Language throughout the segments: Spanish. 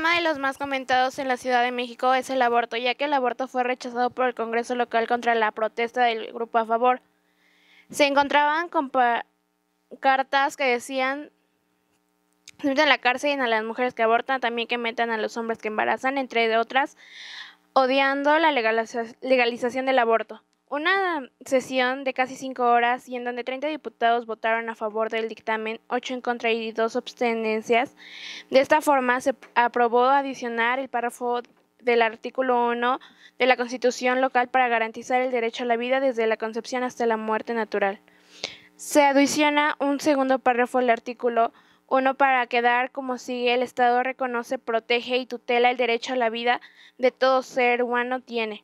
tema de los más comentados en la Ciudad de México es el aborto, ya que el aborto fue rechazado por el Congreso local contra la protesta del grupo a favor. Se encontraban con cartas que decían: se meten a la cárcel a las mujeres que abortan, también que metan a los hombres que embarazan, entre otras, odiando la legalización del aborto. Una sesión de casi 5 horas y en donde 30 diputados votaron a favor del dictamen, 8 en contra y 2 abstenencias. De esta forma se aprobó adicionar el párrafo del artículo 1 de la Constitución local para garantizar el derecho a la vida desde la concepción hasta la muerte natural. Se adiciona un segundo párrafo del artículo 1 para quedar como sigue: el Estado reconoce, protege y tutela el derecho a la vida de todo ser humano tiene.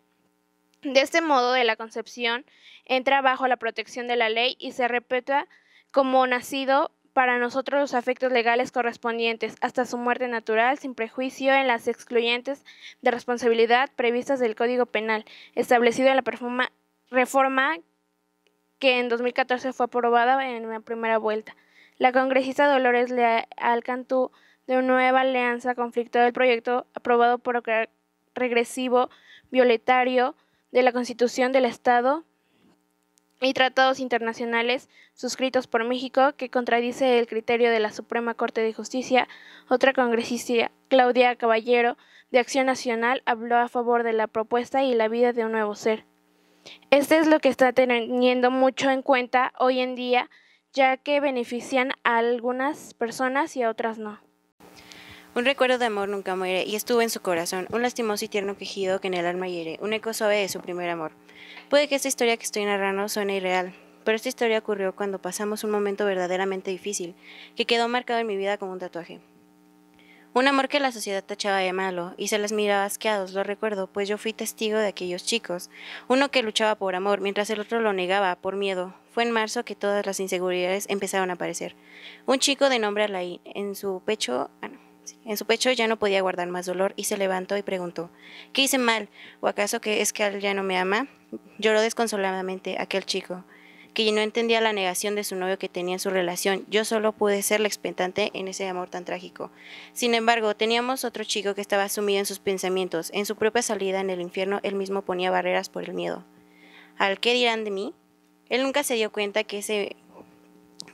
De este modo, de la concepción entra bajo la protección de la ley y se respeta como nacido para nosotros los efectos legales correspondientes hasta su muerte natural, sin prejuicio en las excluyentes de responsabilidad previstas del Código Penal, establecido en la reforma que en 2014 fue aprobada en una primera vuelta. La congresista Dolores Alcantú, de Nueva Alianza, conflictó el proyecto aprobado por regresivo violatorio de la Constitución del Estado y tratados internacionales suscritos por México, que contradice el criterio de la Suprema Corte de Justicia. Otra congresista, Claudia Caballero, de Acción Nacional, habló a favor de la propuesta y la vida de un nuevo ser. Este es lo que está teniendo mucho en cuenta hoy en día, ya que benefician a algunas personas y a otras no. Un recuerdo de amor nunca muere, y estuvo en su corazón, un lastimoso y tierno quejido que en el alma hiere, un eco suave de su primer amor. Puede que esta historia que estoy narrando suene irreal, pero esta historia ocurrió cuando pasamos un momento verdaderamente difícil, que quedó marcado en mi vida como un tatuaje. Un amor que la sociedad tachaba de malo, y se las miraba asqueados, lo recuerdo, pues yo fui testigo de aquellos chicos, uno que luchaba por amor, mientras el otro lo negaba, por miedo. Fue en marzo que todas las inseguridades empezaron a aparecer. Un chico de nombre Alain, en su pecho ya no podía guardar más dolor y se levantó y preguntó: ¿qué hice mal? ¿O acaso que es que él ya no me ama? Lloró desconsoladamente aquel chico, que no entendía la negación de su novio que tenía en su relación. Yo solo pude ser la expectante en ese amor tan trágico. Sin embargo, teníamos otro chico que estaba sumido en sus pensamientos. En su propia salida en el infierno, él mismo ponía barreras por el miedo. ¿Al qué dirán de mí? Él nunca se dio cuenta que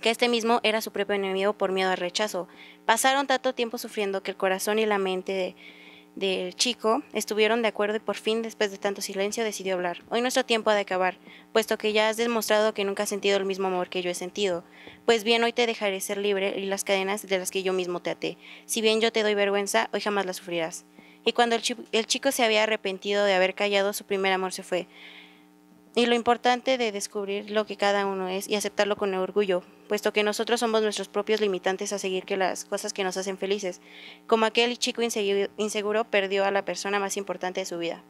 este mismo era su propio enemigo por miedo al rechazo. Pasaron tanto tiempo sufriendo que el corazón y la mente del chico estuvieron de acuerdo, y por fin, después de tanto silencio, decidió hablar. Hoy nuestro tiempo ha de acabar, puesto que ya has demostrado que nunca has sentido el mismo amor que yo he sentido. Pues bien, hoy te dejaré ser libre y las cadenas de las que yo mismo te até. Si bien yo te doy vergüenza, hoy jamás la sufrirás. Y cuando el chico se había arrepentido de haber callado, su primer amor se fue. Y lo importante de descubrir lo que cada uno es y aceptarlo con orgullo, puesto que nosotros somos nuestros propios limitantes a seguir que las cosas que nos hacen felices, como aquel chico inseguro perdió a la persona más importante de su vida.